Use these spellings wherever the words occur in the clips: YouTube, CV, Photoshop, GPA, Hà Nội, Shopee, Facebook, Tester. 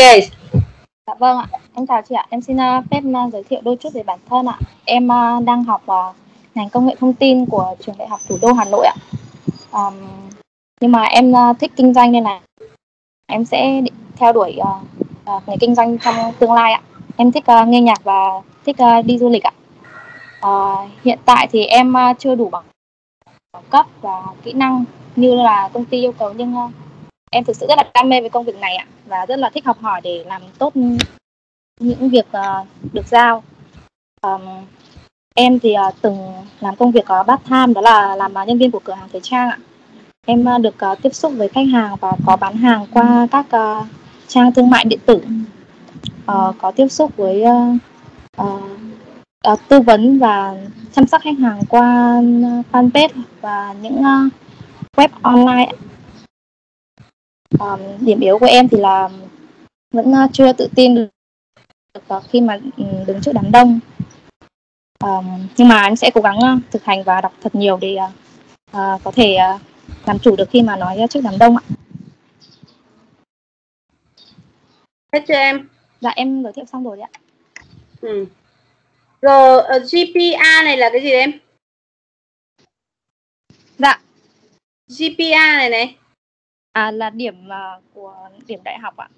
Ok. Dạ vâng ạ, em chào chị ạ. Em xin phép giới thiệu đôi chút về bản thân ạ. Em đang học ngành công nghệ thông tin của trường đại học thủ đô Hà Nội ạ. Nhưng mà em thích kinh doanh nên là em sẽ theo đuổi nghề kinh doanh trong tương lai ạ. Em thích nghe nhạc và thích đi du lịch ạ. Hiện tại thì em chưa đủ bằng cấp và kỹ năng như là công ty yêu cầu, nhưng em thực sự rất là đam mê về công việc này ạ, và rất là thích học hỏi để làm tốt những việc được giao. Em thì từng làm công việc có part time, đó là làm nhân viên của cửa hàng thời trang ạ. Em được tiếp xúc với khách hàng và có bán hàng qua các trang thương mại điện tử, có tiếp xúc với tư vấn và chăm sóc khách hàng qua fanpage và những web online. Điểm yếu của em thì là vẫn chưa tự tin được khi mà đứng trước đám đông, nhưng mà em sẽ cố gắng thực hành và đọc thật nhiều để có thể làm chủ được khi mà nói trước đám đông ạ. Hết cho em. Dạ em giới thiệu xong rồi đấy ạ. Rồi GPA này là cái gì đấy em? Dạ GPA này này là điểm của điểm đại học ạ.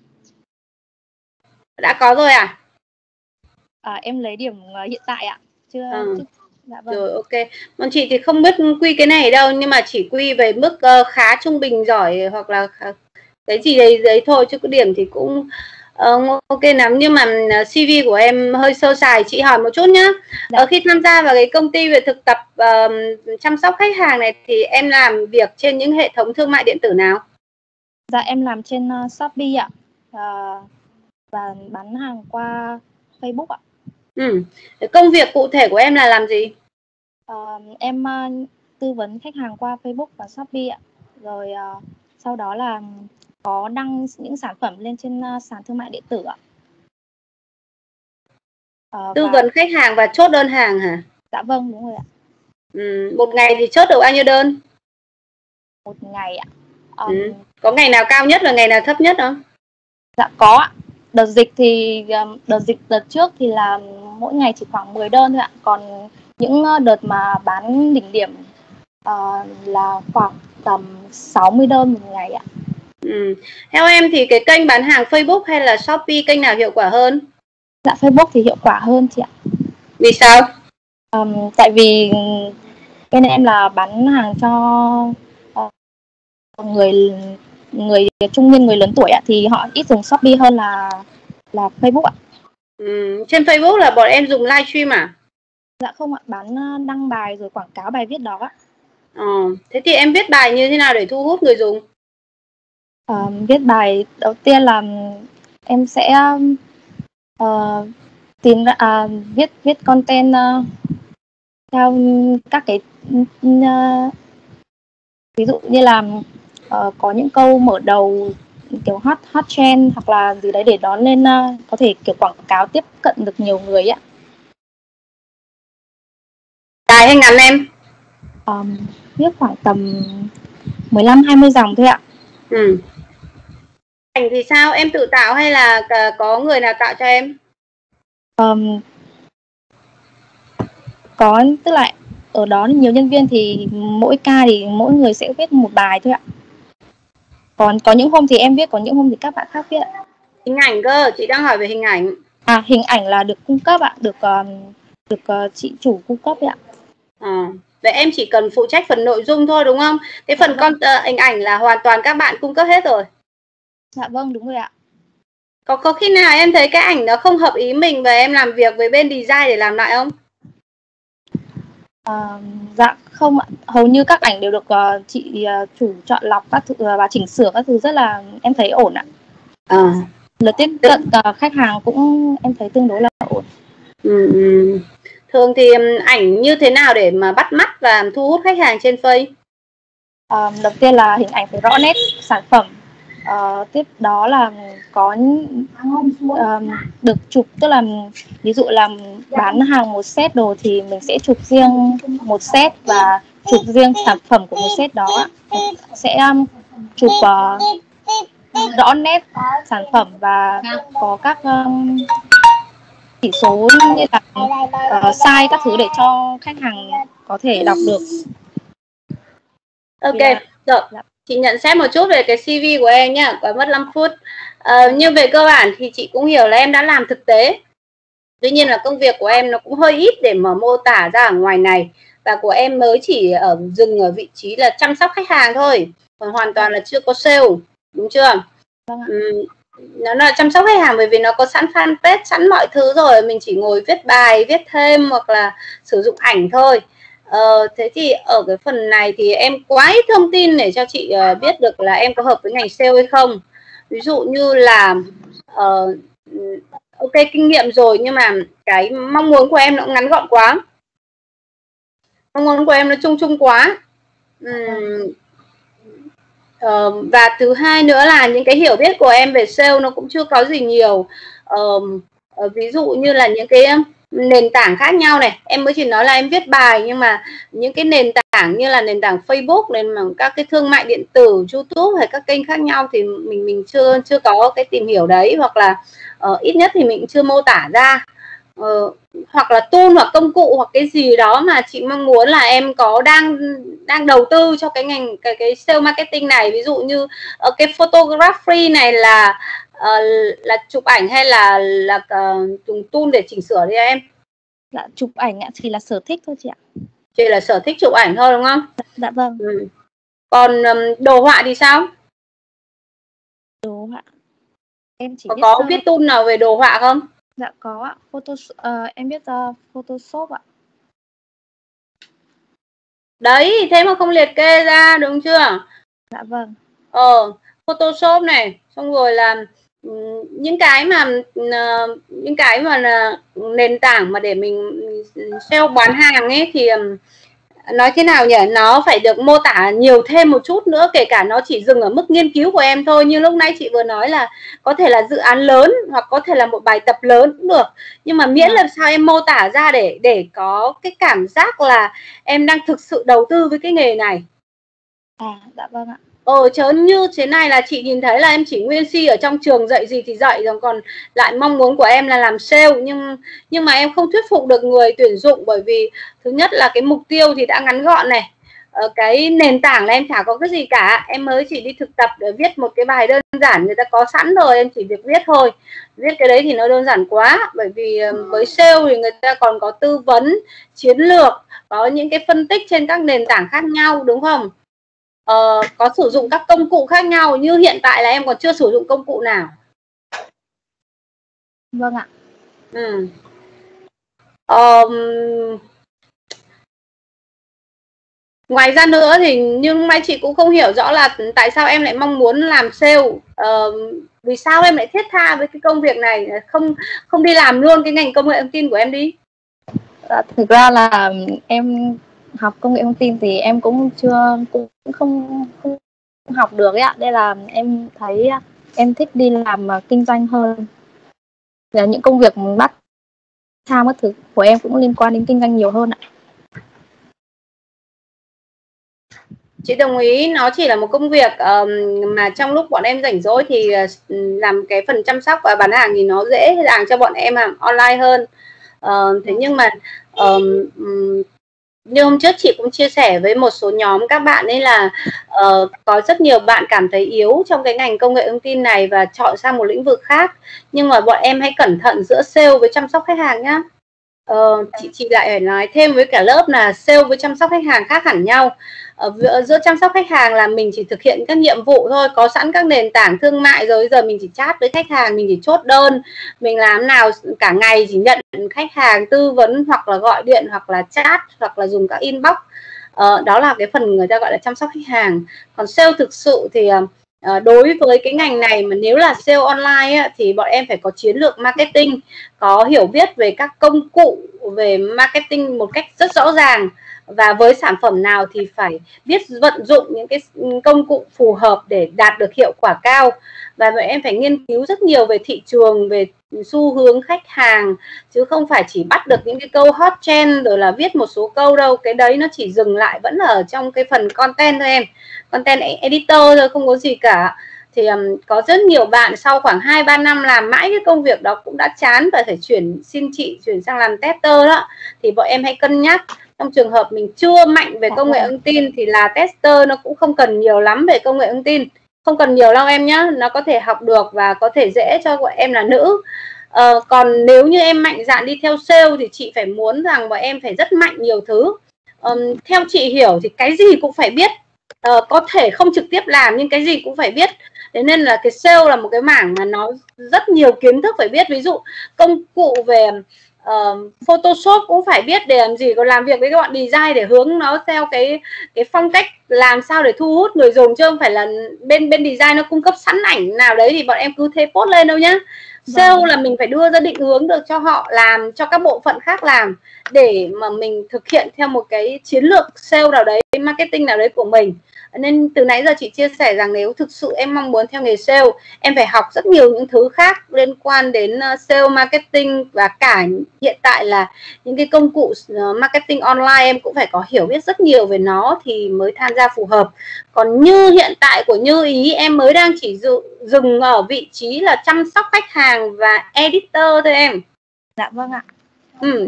Đã có rồi à? Em lấy điểm hiện tại ạ. Chưa. Dạ, vâng. Rồi ok. Còn chị thì không biết quy cái này đâu, nhưng mà chỉ quy về mức khá, trung bình, giỏi hoặc là cái gì đấy thôi, chứ cái điểm thì cũng ok lắm. Nhưng mà CV của em hơi sơ sài, chị hỏi một chút nhá. Dạ. Khi tham gia vào cái công ty về thực tập chăm sóc khách hàng này thì em làm việc trên những hệ thống thương mại điện tử nào? Dạ em làm trên Shopee ạ, và bán hàng qua Facebook ạ. Công việc cụ thể của em là làm gì? Em tư vấn khách hàng qua Facebook và Shopee ạ. Rồi sau đó là có đăng những sản phẩm lên trên sàn thương mại điện tử ạ. Tư vấn khách hàng và chốt đơn hàng hả? Dạ vâng đúng rồi ạ. Một ngày thì chốt được bao nhiêu đơn? Một ngày ạ. Có ngày nào cao nhất và ngày nào thấp nhất không? Dạ có ạ. Đợt trước thì là mỗi ngày chỉ khoảng 10 đơn thôi ạ. Còn những đợt mà bán đỉnh điểm là khoảng tầm 60 đơn một ngày ạ. Theo em thì cái kênh bán hàng Facebook hay là Shopee kênh nào hiệu quả hơn? Dạ Facebook thì hiệu quả hơn chị ạ. Vì sao? Tại vì bên em là bán hàng cho người trung niên, người lớn tuổi ạ, thì họ ít dùng Shopee hơn là Facebook ạ. Trên Facebook là bọn em dùng livestream à? Dạ không ạ, bán đăng bài rồi quảng cáo bài viết đó ạ. Thế thì em viết bài như thế nào để thu hút người dùng? Viết bài đầu tiên là em sẽ viết content theo các cái ví dụ như là có những câu mở đầu kiểu hot trend hoặc là gì đấy để đón lên, có thể kiểu quảng cáo tiếp cận được nhiều người ạ. Dài hay ngắn em? Viết khoảng tầm 15-20 dòng thôi ạ. Ảnh thì sao, em tự tạo hay là có người nào tạo cho em? Có, tức là ở đó nhiều nhân viên thì mỗi ca thì mỗi người sẽ viết một bài thôi ạ. Còn có những hôm thì em viết, có những hôm thì các bạn khác viết ạ. Hình ảnh cơ, chị đang hỏi về hình ảnh. Hình ảnh là được cung cấp ạ, được chị chủ cung cấp ạ. Vậy em chỉ cần phụ trách phần nội dung thôi đúng không? Cái phần hình ảnh là hoàn toàn các bạn cung cấp hết rồi. Dạ vâng đúng rồi ạ. Có khi nào em thấy cái ảnh nó không hợp ý mình và em làm việc với bên design để làm lại không? Dạ không ạ. Hầu như các ảnh đều được chị chủ chọn lọc các thứ và chỉnh sửa các thứ, rất là em thấy ổn ạ. Lượt tiếp cận khách hàng cũng em thấy tương đối là ổn. Thường thì ảnh như thế nào để mà bắt mắt và thu hút khách hàng trên Facebook? Đầu tiên là hình ảnh phải rõ nét sản phẩm. Tiếp đó là có được chụp, tức là ví dụ là bán hàng một set đồ thì mình sẽ chụp riêng một set và chụp riêng sản phẩm của một set đó. Sẽ chụp rõ nét sản phẩm và có các chỉ số như là size các thứ để cho khách hàng có thể đọc được. Ok, rồi. Chị nhận xét một chút về cái CV của em nhé, có mất 5 phút. Nhưng về cơ bản thì chị cũng hiểu là em đã làm thực tế. Tuy nhiên là công việc của em nó cũng hơi ít để mà mô tả ra ở ngoài này. Và của em mới chỉ ở dừng ở vị trí là chăm sóc khách hàng thôi. Còn hoàn toàn là chưa có sale, đúng chưa? Vâng ạ. Nó là chăm sóc khách hàng bởi vì nó có sẵn fanpage, sẵn mọi thứ rồi. Mình chỉ ngồi viết bài, viết thêm hoặc là sử dụng ảnh thôi. Thế thì ở cái phần này thì em quá ít thông tin để cho chị biết được là em có hợp với ngành sale hay không. Ví dụ như là ok, kinh nghiệm rồi nhưng mà cái mong muốn của em nó ngắn gọn quá. Mong muốn của em nó chung chung quá. Và thứ hai nữa là những cái hiểu biết của em về sale nó cũng chưa có gì nhiều. Ví dụ như là những cái nền tảng khác nhau này, em mới chỉ nói là em viết bài, nhưng mà những cái nền tảng như là nền tảng Facebook, nền tảng các cái thương mại điện tử, YouTube hay các kênh khác nhau thì mình chưa có cái tìm hiểu đấy, hoặc là ít nhất thì mình chưa mô tả ra. Hoặc là tool hoặc công cụ hoặc cái gì đó mà chị mong muốn là em có đang đầu tư cho cái ngành cái sale marketing này, ví dụ như cái photography này là chụp ảnh hay là dùng tool để chỉnh sửa đi em? Dạ, chụp ảnh ạ, chỉ là sở thích thôi chị ạ. Chỉ là sở thích chụp ảnh thôi đúng không? Dạ vâng. Còn đồ họa thì sao? Đồ họa em chỉ có biết tool nào về đồ họa không? Dạ có ạ, em biết Photoshop ạ. Đấy, thế mà không liệt kê ra đúng chưa? Dạ vâng. Photoshop này, xong rồi là những cái mà là nền tảng mà để mình sale bán hàng ấy thì nói thế nào nhỉ, nó phải được mô tả nhiều thêm một chút nữa, kể cả nó chỉ dừng ở mức nghiên cứu của em thôi. Như lúc nãy chị vừa nói là có thể là dự án lớn hoặc có thể là một bài tập lớn cũng được, nhưng mà miễn làm sao em mô tả ra để có cái cảm giác là em đang thực sự đầu tư với cái nghề này. Dạ vâng ạ. Chớ như thế này là chị nhìn thấy là em chỉ nguyên si ở trong trường dạy gì thì dạy rồi, còn lại mong muốn của em là làm sale, nhưng mà em không thuyết phục được người tuyển dụng, bởi vì thứ nhất là cái mục tiêu thì đã ngắn gọn này, cái nền tảng là em chả có cái gì cả, em mới chỉ đi thực tập để viết một cái bài đơn giản người ta có sẵn rồi, em chỉ việc viết thôi. Viết cái đấy thì nó đơn giản quá, bởi vì với sale thì người ta còn có tư vấn chiến lược, có những cái phân tích trên các nền tảng khác nhau đúng không? Có sử dụng các công cụ khác nhau, như hiện tại là em còn chưa sử dụng công cụ nào. Vâng ạ. Ngoài ra nữa thì nhưng mà chị cũng không hiểu rõ là tại sao em lại mong muốn làm sale, vì sao em lại thiết tha với cái công việc này, không đi làm luôn cái ngành công nghệ thông tin của em đi. Thực ra là em học công nghệ thông tin thì em cũng không học được ấy ạ, đây là em thấy em thích đi làm kinh doanh hơn, là những công việc bắt tham các thứ của em cũng liên quan đến kinh doanh nhiều hơn ạ. Chị đồng ý, nó chỉ là một công việc mà trong lúc bọn em rảnh rỗi thì làm cái phần chăm sóc và bán hàng thì nó dễ dàng cho bọn em làm online hơn. Thế nhưng mà như hôm trước chị cũng chia sẻ với một số nhóm các bạn ấy là có rất nhiều bạn cảm thấy yếu trong cái ngành công nghệ thông tin này và chọn sang một lĩnh vực khác. Nhưng mà bọn em hãy cẩn thận giữa sale với chăm sóc khách hàng nhá. Chị lại phải nói thêm với cả lớp là sale với chăm sóc khách hàng khác hẳn nhau. Giữa chăm sóc khách hàng là mình chỉ thực hiện các nhiệm vụ thôi, có sẵn các nền tảng thương mại rồi, giờ mình chỉ chat với khách hàng, mình chỉ chốt đơn, mình làm nào cả ngày chỉ nhận khách hàng, tư vấn hoặc là gọi điện hoặc là chat hoặc là dùng các inbox. Đó là cái phần người ta gọi là chăm sóc khách hàng. Còn sale thực sự thì đối với cái ngành này mà nếu là sale online ấy, thì bọn em phải có chiến lược marketing, có hiểu biết về các công cụ về marketing một cách rất rõ ràng, và với sản phẩm nào thì phải biết vận dụng những cái công cụ phù hợp để đạt được hiệu quả cao. Và bọn em phải nghiên cứu rất nhiều về thị trường, về xu hướng khách hàng, chứ không phải chỉ bắt được những cái câu hot trend rồi là viết một số câu đâu. Cái đấy nó chỉ dừng lại vẫn ở trong cái phần content thôi em, content editor thôi, không có gì cả. thì có rất nhiều bạn sau khoảng 2-3 năm làm mãi cái công việc đó cũng đã chán và phải xin chị chuyển sang làm tester đó. Thì bọn em hãy cân nhắc, trong trường hợp mình chưa mạnh về công nghệ ứng tin thì là tester nó cũng không cần nhiều lắm về công nghệ ứng tin, không cần nhiều đâu em nhé, nó có thể học được và có thể dễ cho bọn em là nữ. Còn nếu như em mạnh dạn đi theo sale thì chị phải muốn rằng bọn em phải rất mạnh nhiều thứ. Theo chị hiểu thì cái gì cũng phải biết, có thể không trực tiếp làm nhưng cái gì cũng phải biết. Thế nên là cái sale là một cái mảng mà nó rất nhiều kiến thức phải biết. Ví dụ công cụ về Photoshop cũng phải biết để làm gì, còn làm việc với các bạn design để hướng nó theo cái phong cách làm sao để thu hút người dùng, chứ không phải là bên design nó cung cấp sẵn ảnh nào đấy thì bọn em cứ thế post lên đâu nhá. Sale là mình phải đưa ra định hướng được cho họ làm, cho các bộ phận khác làm, để mà mình thực hiện theo một cái chiến lược sale nào đấy, marketing nào đấy của mình. Nên từ nãy giờ chị chia sẻ rằng nếu thực sự em mong muốn theo nghề sale, em phải học rất nhiều những thứ khác liên quan đến sale, marketing, và cả hiện tại là những cái công cụ marketing online em cũng phải có hiểu biết rất nhiều về nó thì mới tham gia phù hợp. Còn như hiện tại của Như Ý, em mới đang chỉ dừng ở vị trí là chăm sóc khách hàng và editor thôi em. Dạ vâng ạ.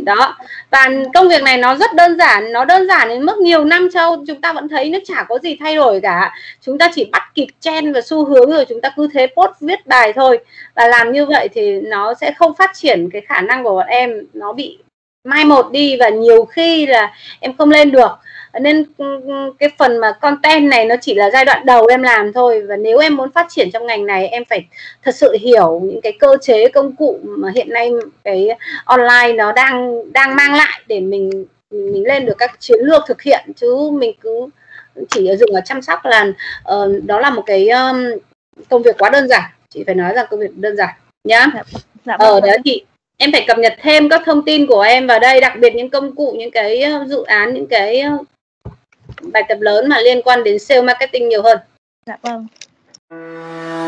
Đó, và công việc này nó rất đơn giản, nó đơn giản đến mức nhiều năm sau chúng ta vẫn thấy nó chả có gì thay đổi cả. Chúng ta chỉ bắt kịp trend và xu hướng rồi chúng ta cứ thế post viết bài thôi, và làm như vậy thì nó sẽ không phát triển, cái khả năng của bọn em nó bị mai một đi và nhiều khi là em không lên được. Nên cái phần mà content này nó chỉ là giai đoạn đầu em làm thôi, và nếu em muốn phát triển trong ngành này em phải thật sự hiểu những cái cơ chế, công cụ mà hiện nay cái online nó đang mang lại để mình lên được các chiến lược thực hiện, chứ mình cứ chỉ dừng ở chăm sóc là đó là một cái công việc quá đơn giản. Chị phải nói rằng công việc đơn giản nhá. Đấy chị, em phải cập nhật thêm các thông tin của em vào đây, đặc biệt những công cụ, những cái dự án, những cái bài tập lớn mà liên quan đến sale marketing nhiều hơn. Dạ vâng.